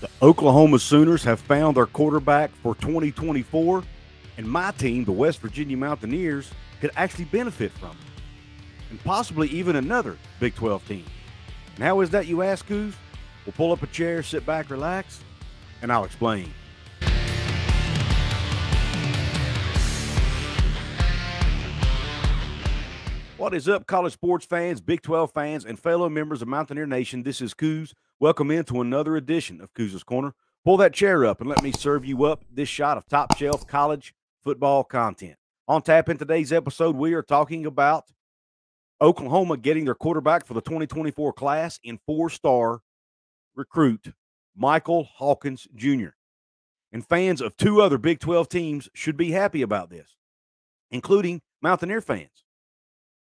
The Oklahoma Sooners have found their quarterback for 2024, and my team, the West Virginia Mountaineers, could actually benefit from it, and possibly even another Big 12 team. And how is that, you ask, Goose? We'll pull up a chair, sit back, relax, and I'll explain. What is up, college sports fans, Big 12 fans, and fellow members of Mountaineer Nation? This is Coos. Welcome into another edition of Coos's Corner. Pull that chair up and let me serve you up this shot of top-shelf college football content. On tap in today's episode, we are talking about Oklahoma getting their quarterback for the 2024 class in four-star recruit Michael Hawkins Jr. And fans of two other Big 12 teams should be happy about this, including Mountaineer fans.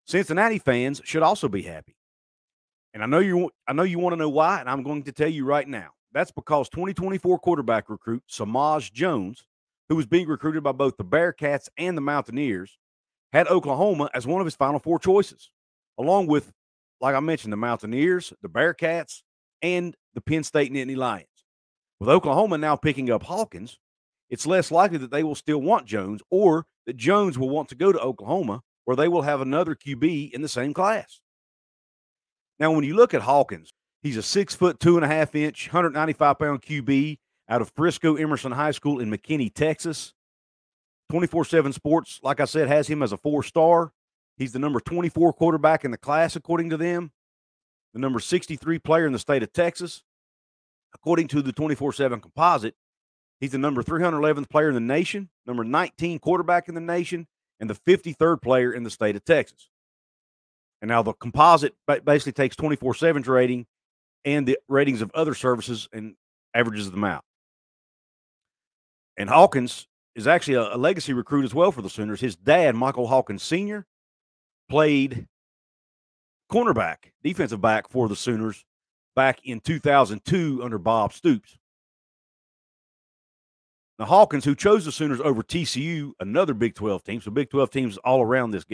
Cincinnati fans should also be happy. And I know you want to know why, and I'm going to tell you right now. That's because 2024 quarterback recruit Samaj Jones, who was being recruited by both the Bearcats and the Mountaineers, had Oklahoma as one of his final four choices, along with, like I mentioned, the Mountaineers, the Bearcats, and the Penn State Nittany Lions. With Oklahoma now picking up Hawkins, it's less likely that they will still want Jones or that Jones will want to go to Oklahoma, or they will have another QB in the same class. Now, when you look at Hawkins, he's a 6'2.5", 195-pound QB out of Frisco Emerson High School in McKinney, Texas. 24/7 Sports, like I said, has him as a four-star. He's the number 24 quarterback in the class, according to them, the number 63 player in the state of Texas. According to the 24/7 composite, he's the number 311th player in the nation, number 19 quarterback in the nation, and the 53rd player in the state of Texas. And now the composite basically takes 24/7's rating and the ratings of other services and averages them out. And Hawkins is actually a legacy recruit as well for the Sooners. His dad, Michael Hawkins Sr., played cornerback, defensive back for the Sooners back in 2002 under Bob Stoops. Now, Hawkins, who chose the Sooners over TCU, another Big 12 team, so Big 12 teams all around this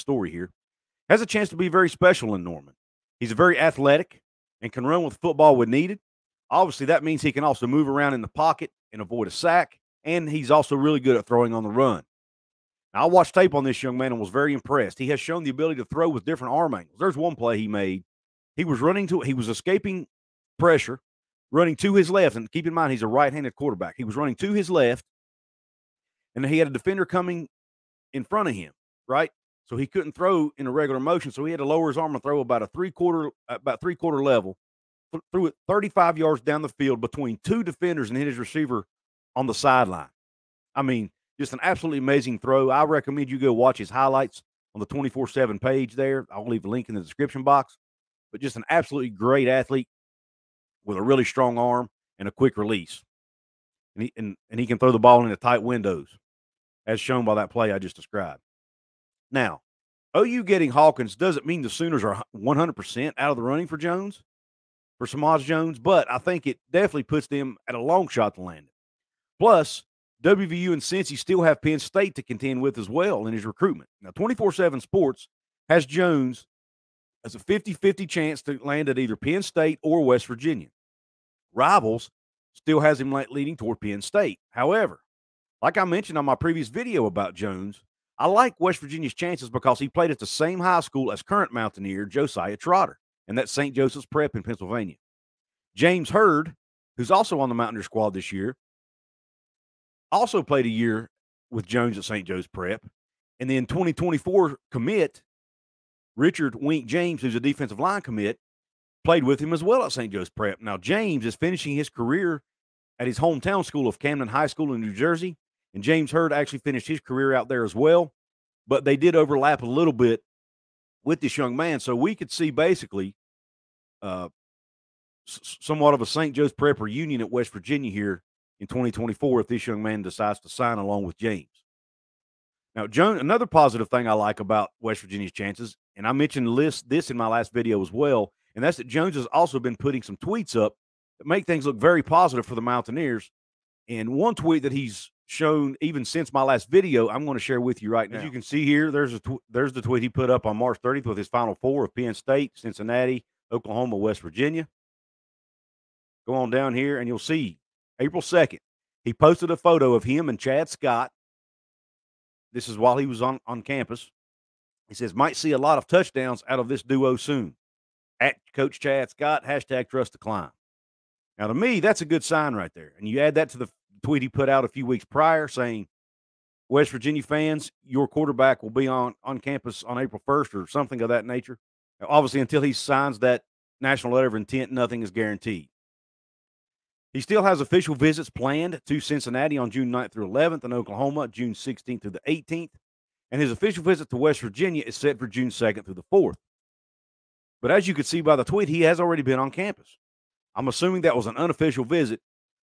story here, has a chance to be very special in Norman. He's very athletic and can run with football when needed. Obviously, that means he can also move around in the pocket and avoid a sack, and he's also really good at throwing on the run. Now, I watched tape on this young man and was very impressed. He has shown the ability to throw with different arm angles. There's one play he made. He was escaping pressure, running to his left, and keep in mind, he's a right-handed quarterback. He was running to his left, and he had a defender coming in front of him, right? So he couldn't throw in a regular motion, so he had to lower his arm and throw about three-quarter level, threw it 35 yards down the field between two defenders and hit his receiver on the sideline. I mean, just an absolutely amazing throw. I recommend you go watch his highlights on the 24/7 page there. I'll leave a link in the description box, but just an absolutely great athlete with a really strong arm and a quick release. And he can throw the ball into tight windows, as shown by that play I just described. Now, OU getting Hawkins doesn't mean the Sooners are 100% out of the running for Jones, for Samaj Jones, but I think it definitely puts them at a long shot to land it. Plus, WVU and Cincy still have Penn State to contend with as well in his recruitment. Now, 24/7 Sports has Jones as a 50-50 chance to land at either Penn State or West Virginia. Rivals still has him leaning toward Penn State. However, like I mentioned on my previous video about Jones, I like West Virginia's chances because he played at the same high school as current Mountaineer Josiah Trotter, and that's St. Joseph's Prep in Pennsylvania. James Hurd, who's also on the Mountaineer squad this year, also played a year with Jones at St. Joe's Prep, and then 2024 commit Richard Wink James, who's a defensive line commit, played with him as well at St. Joe's Prep. Now, James is finishing his career at his hometown school of Camden High School in New Jersey, and James Hurd actually finished his career out there as well, but they did overlap a little bit with this young man, so we could see basically somewhat of a St. Joe's Prep reunion at West Virginia here in 2024 if this young man decides to sign along with James. Now, Jones, another positive thing I like about West Virginia's chances, and I mentioned this in my last video as well, and that's that Jones has also been putting some tweets up that make things look very positive for the Mountaineers. And one tweet that he's shown even since my last video, I'm going to share with you right now. As you can see here, there's the tweet he put up on March 30th with his final four of Penn State, Cincinnati, Oklahoma, West Virginia. Go on down here and you'll see April 2nd. He posted a photo of him and Chad Scott. This is while he was on campus. He says, might see a lot of touchdowns out of this duo soon. At Coach Chad Scott, hashtag trust the climb. Now, to me, that's a good sign right there. And you add that to the tweet he put out a few weeks prior saying, West Virginia fans, your quarterback will be on campus on April 1st or something of that nature. Now, obviously, until he signs that national letter of intent, nothing is guaranteed. He still has official visits planned to Cincinnati on June 9th through 11th and Oklahoma June 16th through the 18th. And his official visit to West Virginia is set for June 2nd through the 4th. But as you could see by the tweet, he has already been on campus. I'm assuming that was an unofficial visit.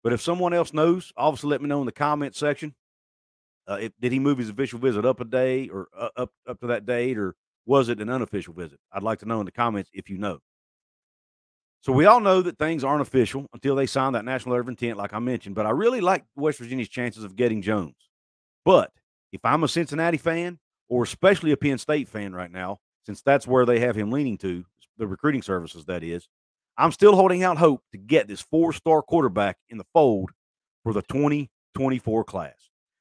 But if someone else knows, obviously let me know in the comment section. Did he move his official visit up a day or up to that date, or was it an unofficial visit? I'd like to know in the comments if you know. So we all know that things aren't official until they sign that national letter of intent, like I mentioned. But I really like West Virginia's chances of getting Jones. But if I'm a Cincinnati fan, or especially a Penn State fan right now, since that's where they have him leaning to, the recruiting services, that is, I'm still holding out hope to get this four-star quarterback in the fold for the 2024 class.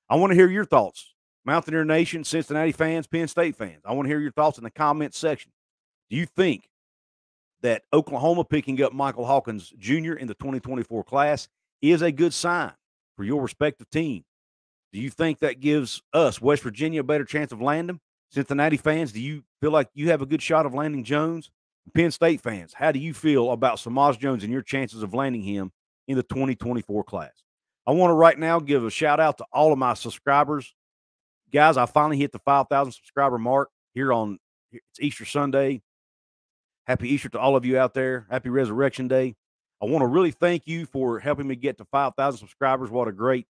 I want to hear your thoughts, Mountaineer Nation, Cincinnati fans, Penn State fans. I want to hear your thoughts in the comments section. Do you think that Oklahoma picking up Michael Hawkins Jr. in the 2024 class is a good sign for your respective team? Do you think that gives us, West Virginia, a better chance of landing? Cincinnati fans, do you feel like you have a good shot of landing Jones? Penn State fans, how do you feel about Samaj Jones and your chances of landing him in the 2024 class? I want to right now give a shout-out to all of my subscribers. Guys, I finally hit the 5,000 subscriber mark here on it's Easter Sunday. Happy Easter to all of you out there. Happy Resurrection Day. I want to really thank you for helping me get to 5,000 subscribers. What a great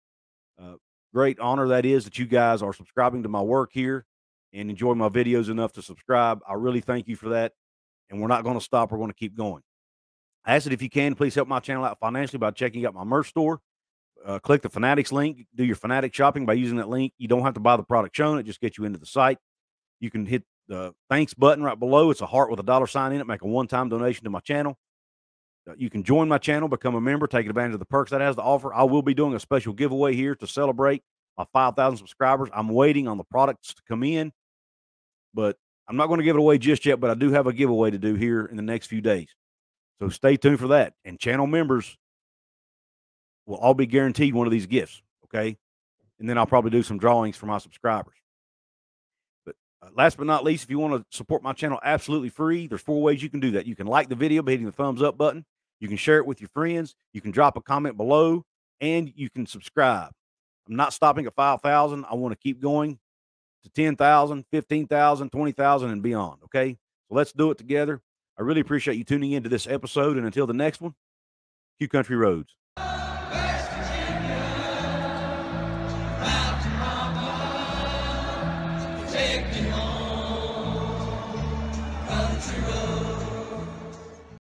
honor that is that you guys are subscribing to my work here and enjoy my videos enough to subscribe. I really thank you for that, and we're not going to stop. We're going to keep going. I ask that if you can, please help my channel out financially by checking out my merch store. Click the Fanatics link, do your Fanatics shopping by using that link. You don't have to buy the product shown. It just gets you into the site. You can hit the thanks button right below. It's a heart with a $sign in it. Make a one-time donation to my channel. You can join my channel, become a member, take advantage of the perks that has to offer. I will be doing a special giveaway here to celebrate my 5,000 subscribers. I'm waiting on the products to come in, but I'm not going to give it away just yet, but I do have a giveaway to do here in the next few days. So stay tuned for that. And channel members will all be guaranteed one of these gifts, okay? And then I'll probably do some drawings for my subscribers. But last but not least, if you want to support my channel absolutely free, there's 4 ways you can do that. You can like the video by hitting the thumbs up button. You can share it with your friends. You can drop a comment below, and you can subscribe. I'm not stopping at 5,000. I want to keep going to 10,000, 15,000, 20,000, and beyond, okay? So let's do it together. I really appreciate you tuning into this episode, and until the next one, Q Country Roads.